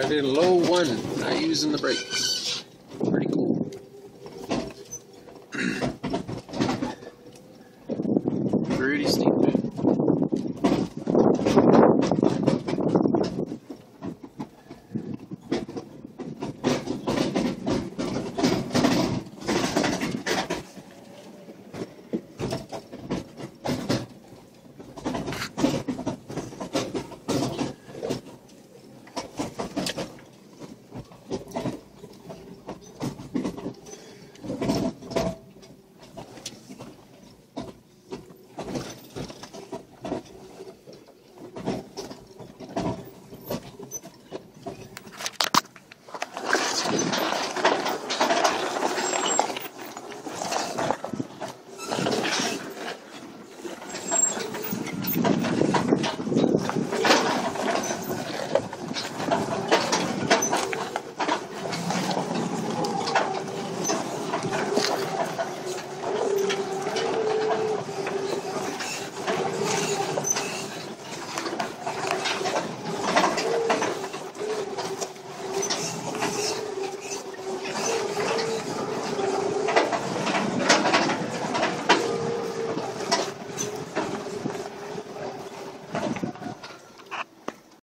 I did a low one, not using the brakes.